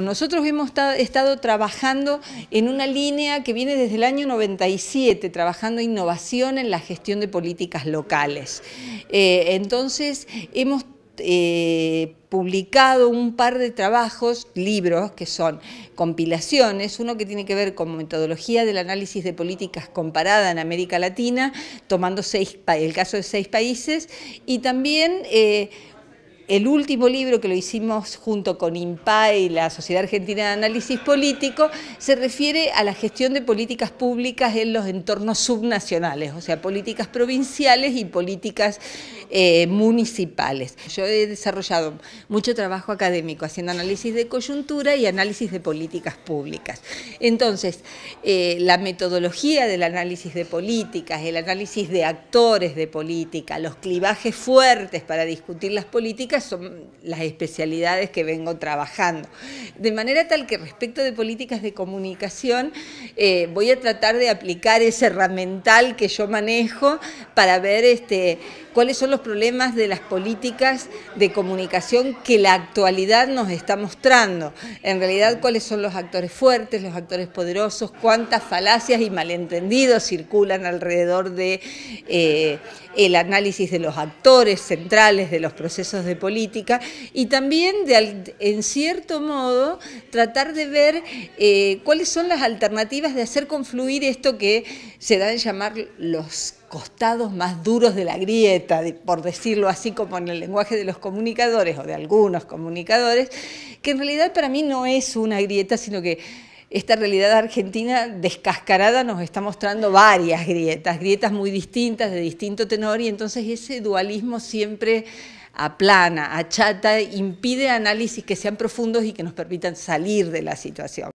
Nosotros hemos estado trabajando en una línea que viene desde el año 97, trabajando innovación en la gestión de políticas locales. Entonces, hemos publicado un par de trabajos, libros, que son compilaciones, uno que tiene que ver con metodología del análisis de políticas comparada en América Latina, tomando el caso de 6 países, y también el último libro que lo hicimos junto con INPAE y la Sociedad Argentina de Análisis Político se refiere a la gestión de políticas públicas en los entornos subnacionales, o sea, políticas provinciales y políticas municipales. Yo he desarrollado mucho trabajo académico haciendo análisis de coyuntura y análisis de políticas públicas. Entonces, la metodología del análisis de políticas, el análisis de actores de política, los clivajes fuertes para discutir las políticas, son las especialidades que vengo trabajando. De manera tal que respecto de políticas de comunicación voy a tratar de aplicar ese herramental que yo manejo para ver cuáles son los problemas de las políticas de comunicación que la actualidad nos está mostrando. En realidad, cuáles son los actores fuertes, los actores poderosos, cuántas falacias y malentendidos circulan alrededor de el análisis de los actores centrales de los procesos de política, y también, en cierto modo, tratar de ver cuáles son las alternativas de hacer confluir esto que se da en llamar los costados más duros de la grieta, por decirlo así, como en el lenguaje de los comunicadores o de algunos comunicadores, que en realidad para mí no es una grieta, sino que esta realidad argentina descascarada nos está mostrando varias grietas, grietas muy distintas, de distinto tenor, y entonces ese dualismo siempre aplana, achata, impide análisis que sean profundos y que nos permitan salir de la situación.